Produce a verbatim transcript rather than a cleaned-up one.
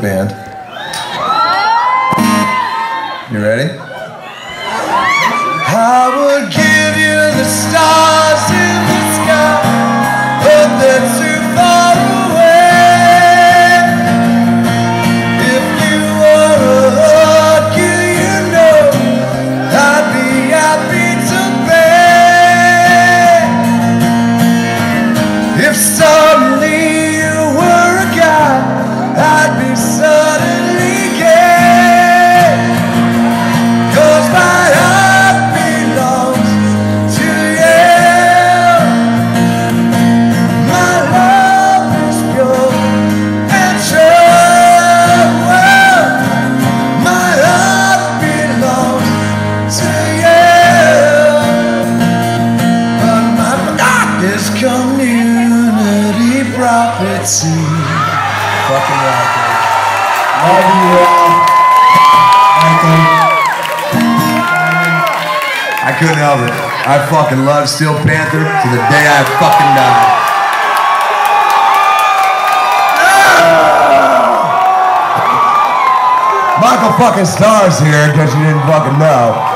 Band. You ready? I would give you the stars in the sky, but they're too far away. If you were a lucky, you know, I'd be happy to pay. If suddenly you were a guy, I'd be suddenly gay, 'cause my heart belongs to you. My love is pure and true. My heart belongs to you. But my block is community property. Fucking rock, love you all. Michael. I couldn't help it. I fucking love Steel Panther to the day I fucking die. Michael fucking Starr's here, in case you didn't fucking know.